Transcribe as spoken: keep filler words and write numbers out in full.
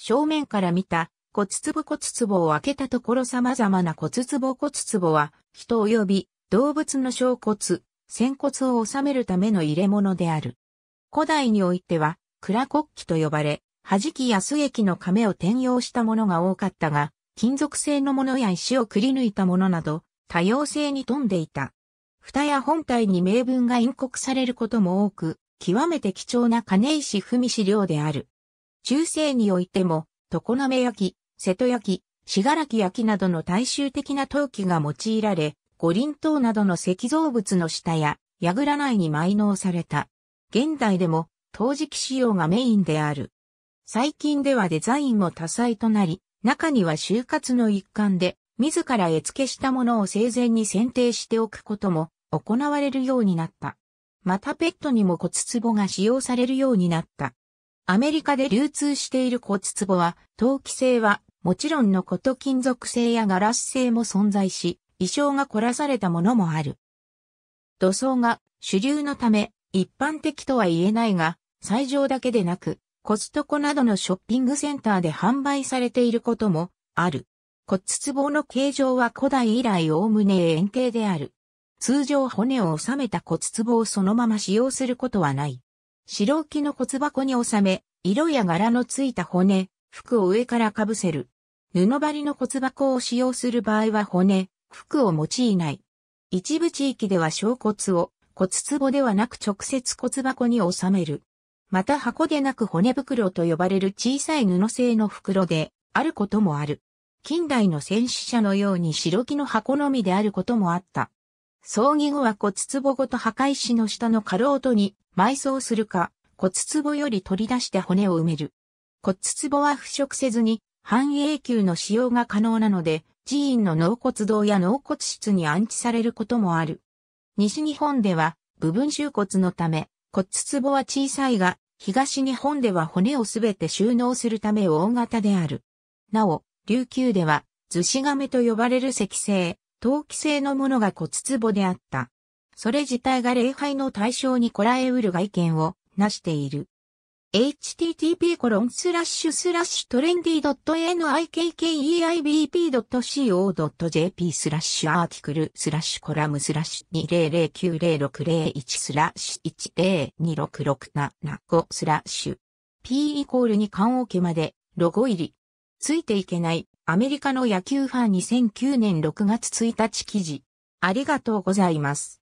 正面から見た骨壺骨壺を開けたところ様々な骨壺骨壺は人及び動物の小骨、仙骨を収めるための入れ物である。古代においては蔵骨器と呼ばれ、弾きや須液の甕を転用したものが多かったが、金属製のものや石をくり抜いたものなど多様性に富んでいた。蓋や本体に銘文が印刻されることも多く、極めて貴重な金石文資料である。中世においても、常滑焼、瀬戸焼、信楽焼などの大衆的な陶器が用いられ、五輪塔などの石造物の下や、櫓内に埋納された。現代でも、陶磁器使用がメインである。最近ではデザインも多彩となり、中には就活の一環で、自ら絵付けしたものを生前に選定しておくことも行われるようになった。またペットにも骨壺が使用されるようになった。アメリカで流通している骨壺は、陶器製はもちろんのこと金属製やガラス製も存在し、意匠が凝らされたものもある。土葬が主流のため、一般的とは言えないが、斎場だけでなく、コストコなどのショッピングセンターで販売されていることもある。骨壺の形状は古代以来おおむね円形である。通常骨を収めた骨壺をそのまま使用することはない。白木の骨箱に収め、色や柄のついた骨、服を上から被せる。布張りの骨箱を使用する場合は骨、服を用いない。一部地域では小骨を骨壺ではなく直接骨箱に収める。また箱でなく骨袋と呼ばれる小さい布製の袋であることもある。近代の戦死者のように白木の箱のみであることもあった。葬儀後は骨壺ごと墓石の下のかろうとに埋葬するか、骨壺より取り出して骨を埋める。骨壺は腐食せずに半永久の使用が可能なので、寺院の納骨堂や納骨室に安置されることもある。西日本では部分収骨のため、骨壺は小さいが、東日本では骨をすべて収納するため大型である。なお、琉球では、厨子甕と呼ばれる石製、陶器製のものが骨壺であった。それ自体が礼拝の対象にこらえうる外見をなしている。エイチティーティーピーコロンスラッシュスラッシュトレンディードットエヌアイケーケーイーアイビーピードットシーオードットジェーピースラッシュアーティクルスラッシュコラムスラッシュにせんぜろぜろきゅうぜろろくぜろいちスラッシュいちぜろにろくななごスラッシュ ピーイコールに缶を置きまで、ついていけないアメリカの野球ファンにせんきゅうねんろくがつついたち記事。ありがとうございます。